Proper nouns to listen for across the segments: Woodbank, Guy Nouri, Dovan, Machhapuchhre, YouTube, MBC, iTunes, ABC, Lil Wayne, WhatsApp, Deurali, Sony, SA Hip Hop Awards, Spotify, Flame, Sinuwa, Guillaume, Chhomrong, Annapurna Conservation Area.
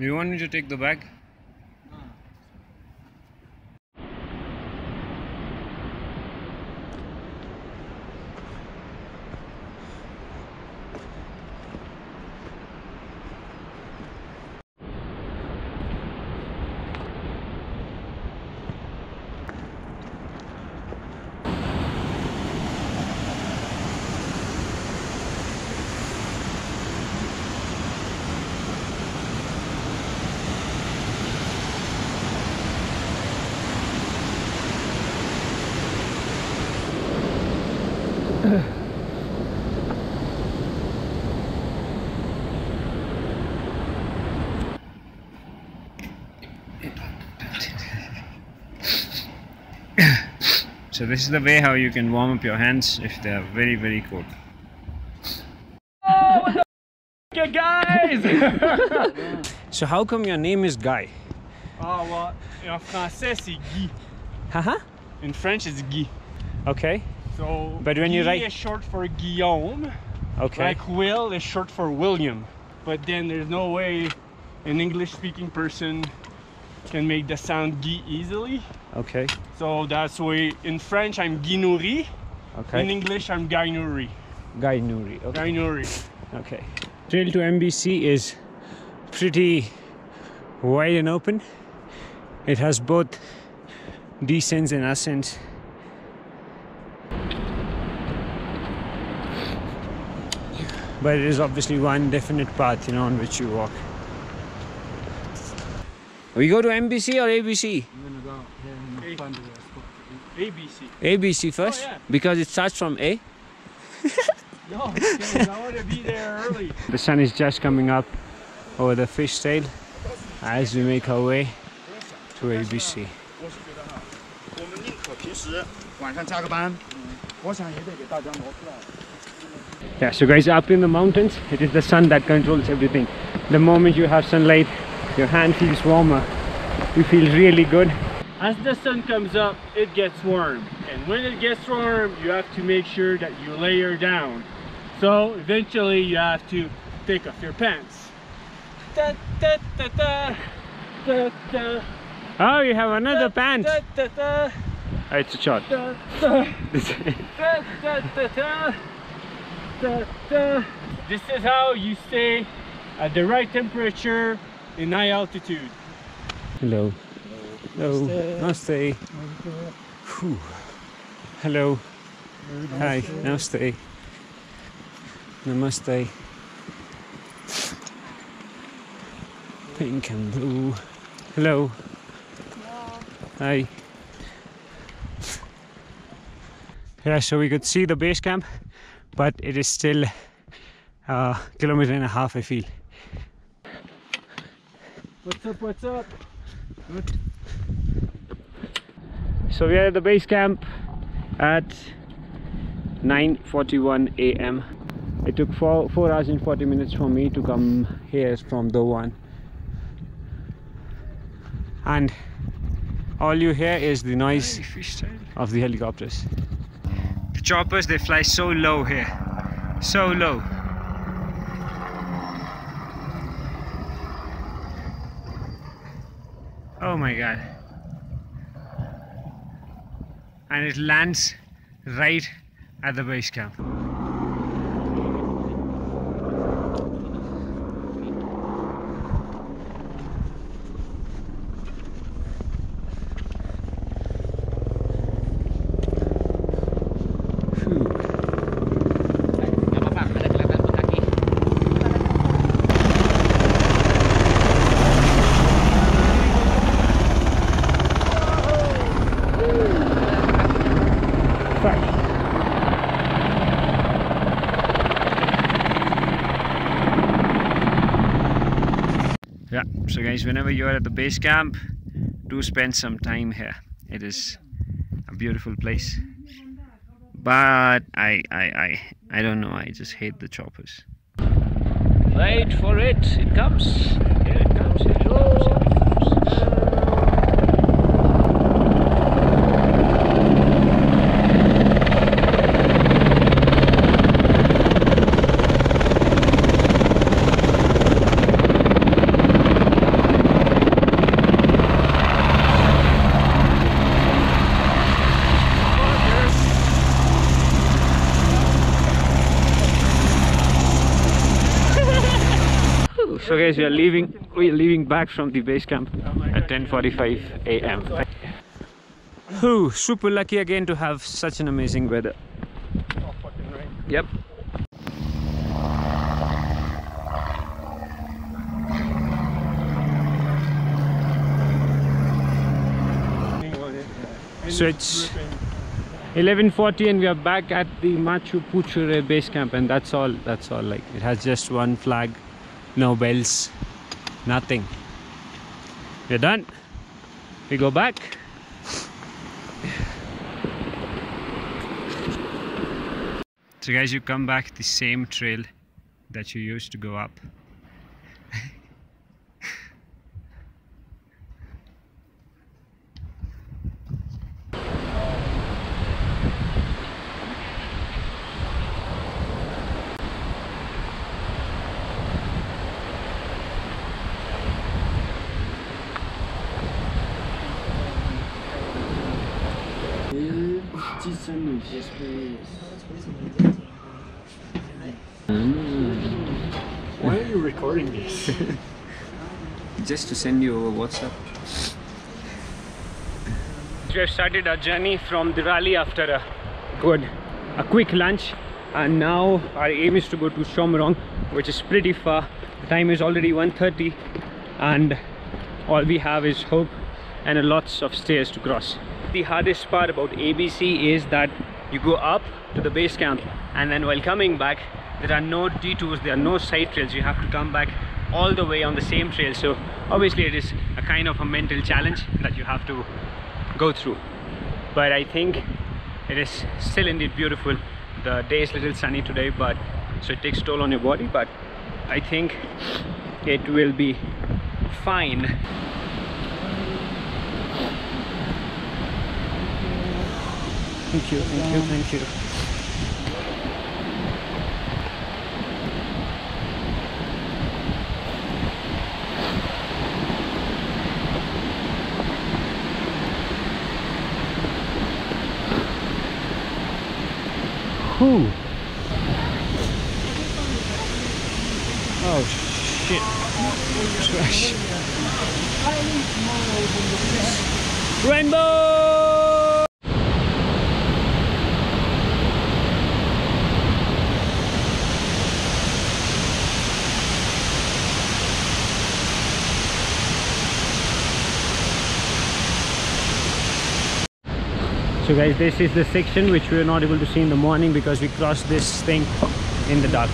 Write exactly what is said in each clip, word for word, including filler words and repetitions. You want me to take the bag? So this is the way how you can warm up your hands if they are very very cold. Oh, what the f guys! So how come your name is Guy? Oh well, in French it's Guy. Haha? In French it's Guy. Okay. So but when Guy you write... is short for Guillaume. Okay. Like Will is short for William. But then there's no way an English speaking person can make the sound Guy easily. Okay. So that's why in French I'm Guy Nouri. Okay. In English I'm Guy Nouri. Guy Nouri. Okay. Guy Nouri. Okay. Trail to M B C is pretty wide and open. It has both descents and ascents. But it is obviously one definite path, you know, on which you walk. We go to M B C or A B C? I'm gonna go here and A B C. A B C first? Oh, yeah. Because it starts from A? No, because I want to be there early. The sun is just coming up over the fish tail as we make our way to A B C. Yeah, so guys, up in the mountains, it is the sun that controls everything. The moment you have sunlight, your hand feels warmer. You feel really good. As the sun comes up, it gets warm, and when it gets warm, you have to make sure that you layer down. So eventually you have to take off your pants. Da, da, da, da, da, da. Oh, you have another da, pant. Da, da, da. Oh, it's a shot. Da, da. Da, da, da, da, da, da. This is how you stay at the right temperature in high altitude. Hello. Hello. Namaste. Namaste. Hello. Namaste. Hi. Namaste. Namaste. Pink and blue. Hello. Hello. Hi. Yeah, so we could see the base camp, but it is still a kilometer and a half, I feel. What's up, what's up? Good. So we are at the base camp at nine forty-one A M It took four, four hours and forty minutes for me to come here from Dovan. And all you hear is the noise of the helicopters. The choppers, they fly so low here. So low. Oh my god. And it lands right at the base camp. Yeah, so guys, whenever you are at the base camp, do spend some time here. It is a beautiful place, but I, I, I, I don't know. I just hate the choppers. Wait for it. It comes. Here it comes. Here it comes. Here it comes. So guys, we are leaving we are leaving back from the base camp at ten forty-five A M Whew, super lucky again to have such an amazing weather. Yep. So it's eleven forty and we are back at the Machhapuchhre base camp, and that's all, that's all. Like, it has just one flag, no bells, nothing. We're done. We go back. So guys, you come back the same trail that you used to go up. Yes, please. Mm. Why are you recording this? Just to send you a WhatsApp. We have started our journey from Deurali after a good, a quick lunch, and now our aim is to go to Chhomrong, which is pretty far. The time is already one thirty, and all we have is hope and lots of stairs to cross. The hardest part about A B C is that you go up to the base camp, and then while coming back there are no detours, there are no side trails. You have to come back all the way on the same trail, so obviously it is a kind of a mental challenge that you have to go through. But I think it is still indeed beautiful. The day is a little sunny today, but so it takes toll on your body, but I think it will be fine. Thank you, thank you, thank you. Who? Oh shit. Trash. Rainbow! So guys, this is the section which we were not able to see in the morning because we crossed this thing in the dark.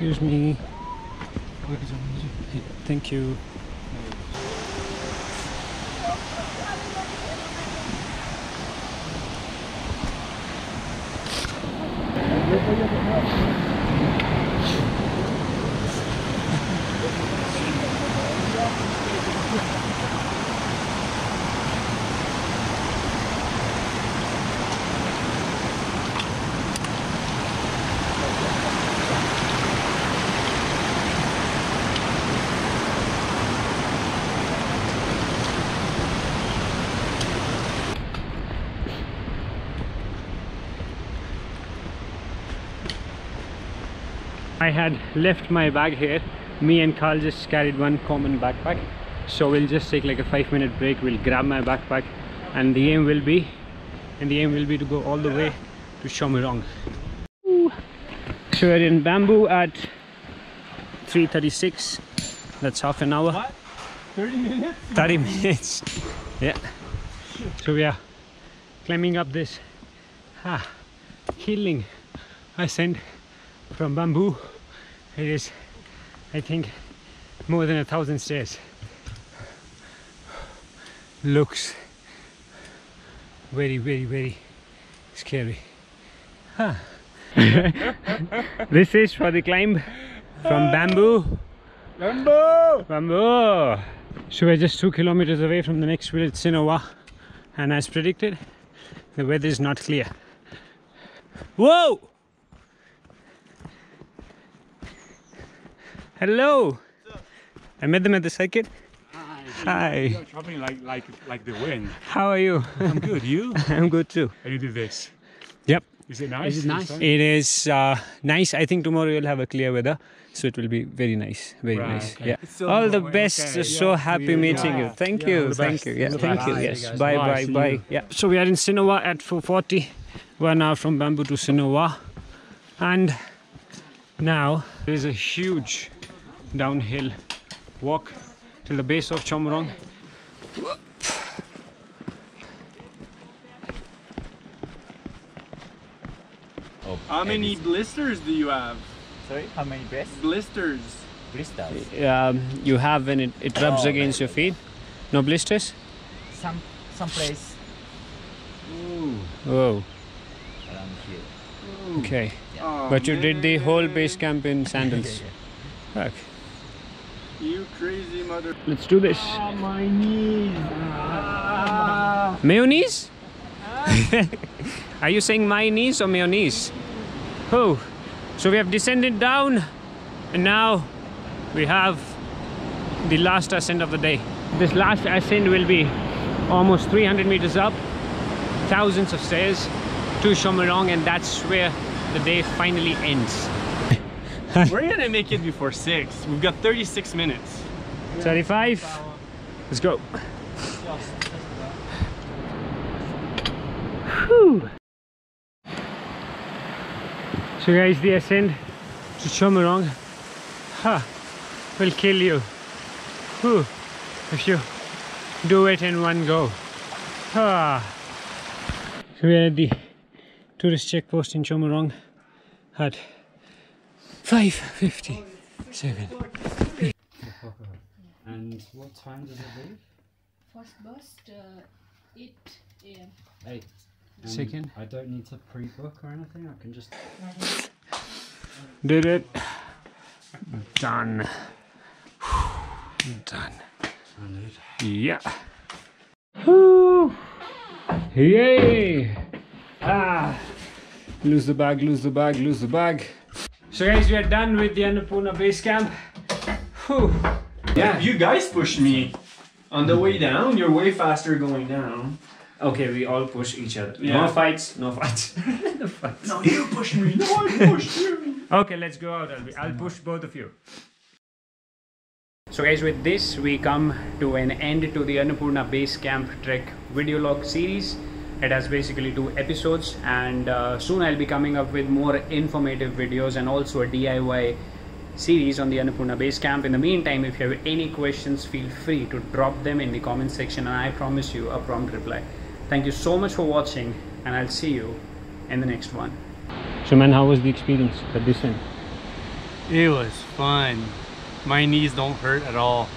Excuse me. Thank you. I had left my bag here. Me and Carl just carried one common backpack, so we'll just take like a five minute break. We'll grab my backpack, and the aim will be and the aim will be to go all the way to Chhomrong. So we're in Bamboo at three thirty-six. That's half an hour. What? thirty minutes? thirty minutes. Yeah. So we are climbing up this ah, killing ascent from Bamboo. It is, I think, more than a thousand stairs. Looks very, very, very scary. Huh. This is for the climb from Bamboo Bamboo! Bamboo! So we're just two kilometers away from the next village, Sinuwa, and as predicted, the weather is not clear. Whoa! Hello! I met them at the circuit. Hi. Hi. You're traveling like, like, like the wind. How are you? I'm good. You? I'm good too. And you did this? Yep. Is it nice? Is it nice? It is uh, nice. I think tomorrow you'll have a clear weather, so it will be very nice. Very right, nice. Okay. Yeah. All the best. Okay. So yeah. happy yeah. meeting yeah. you. Thank yeah. you. Thank you. Yeah. Thank you. Yes. Bye. Bye. Bye. Bye. Yeah. So we are in Sinuwa at four forty. One hour from Bamboo to Sinuwa, and now there is a huge downhill walk to the base of Chhomrong. Oh, how many blisters do you have? Sorry, how many blisters? Blisters. Blisters. Um, you have when it, it rubs oh, against your feet. No blisters? Some, some place. Ooh. Whoa. Around here. Ooh. Okay. Yeah. Oh, but you man. did the whole base camp in sandals. yeah, yeah. Okay. You crazy mother. Let's do this. Ah, my knees. Ah. Mayonnaise? Ah. Are you saying my knees or mayonnaise? Oh, so we have descended down and now we have the last ascent of the day. This last ascent will be almost three hundred meters up, thousands of stairs to Chhomrong, and that's where the day finally ends. We're gonna make it before six. We've got thirty-six minutes. thirty-five. Let's go. Whew. So guys, the ascent to Chhomrong huh, will kill you. Whew. If you do it in one go. Huh. So we are at the tourist checkpost in Chhomrong at five fifty-seven. And what time does it leave? First bus, uh, eight A M eight. And second? I don't need to pre-book or anything, I can just... Did it. Done. Done. Yeah. Woo! Yay! Ah! Lose the bag, lose the bag, lose the bag. So guys, we are done with the Annapurna base camp. Whew. Yeah, you guys pushed me. On the way down, you're way faster going down. Okay, we all push each other. Yeah. No fights, no fights. no fights. No, you pushed me. No, I pushed you. Okay, let's go out. I'll, be, I'll push both of you. So guys, with this, we come to an end to the Annapurna base camp trek video log series. It has basically two episodes, and uh, soon I'll be coming up with more informative videos and also a D I Y series on the Annapurna base camp. In the meantime, if you have any questions, feel free to drop them in the comment section and I promise you a prompt reply. Thank you so much for watching and I'll see you in the next one. So man, how was the experience at this end? It was fun. My knees don't hurt at all.